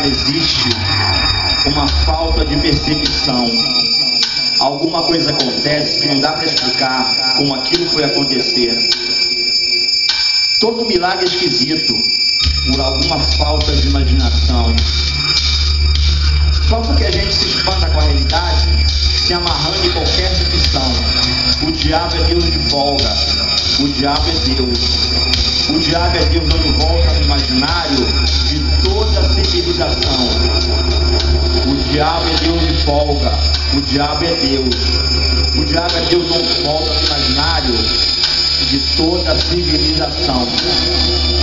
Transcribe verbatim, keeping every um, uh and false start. Existe uma falta de percepção. Alguma coisa acontece que não dá para explicar como aquilo foi acontecer. Todo milagre é esquisito por alguma falta de imaginação. Só porque a gente se espanta com a realidade, se amarrando em qualquer ficção. O diabo é Deus de folga. O diabo é Deus. O diabo é Deus dando volta no imaginário de toda a civilização. O diabo é Deus de folga. O diabo é Deus. O diabo é Deus dando volta no imaginário de toda a civilização.